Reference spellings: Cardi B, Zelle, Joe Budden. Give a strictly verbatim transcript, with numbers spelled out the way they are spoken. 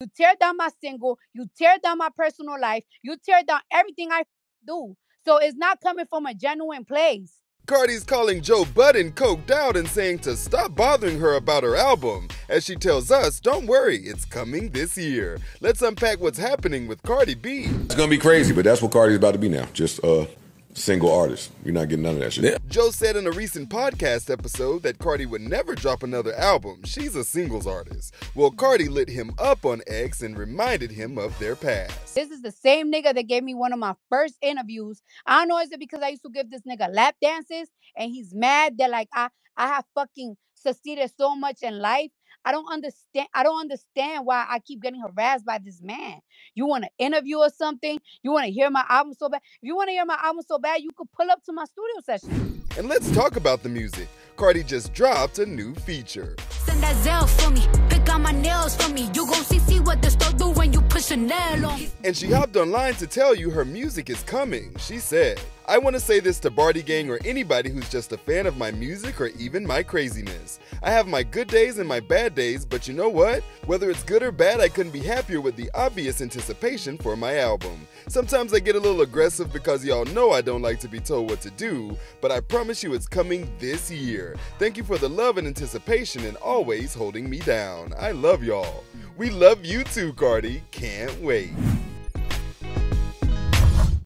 You tear down my single, you tear down my personal life, you tear down everything I do. So it's not coming from a genuine place. Cardi's calling Joe Budden coked out and saying to stop bothering her about her album. As she tells us, don't worry, it's coming this year. Let's unpack what's happening with Cardi B. It's gonna be crazy, but that's what Cardi's about to be now. Just uh, single artist. You're not getting none of that shit. Yeah. Joe said in a recent podcast episode that Cardi would never drop another album. She's a singles artist. Well, Cardi lit him up on X and reminded him of their past. This is the same nigga that gave me one of my first interviews. I don't know, is it because I used to give this nigga lap dances and he's mad that like I, I have fucking succeeded so much in life? I don't understand. I don't understand why I keep getting harassed by this man. You want to interview or something? You want to hear my album so bad? If you want to hear my album so bad, you could pull up to my studio session. And let's talk about the music. Cardi just dropped a new feature. Send that Zelle for me. Pick out my nails for me. You gon' see see what the store do when you push a nail on. And she hopped online to tell you her music is coming. She said, I want to say this to Barty Gang or anybody who's just a fan of my music or even my craziness. I have my good days and my bad days, but you know what? Whether it's good or bad, I couldn't be happier with the obvious anticipation for my album. Sometimes I get a little aggressive because y'all know I don't like to be told what to do, but I promise you it's coming this year. Thank you for the love and anticipation and always holding me down. I love y'all. We love you too, Cardi. Can't wait.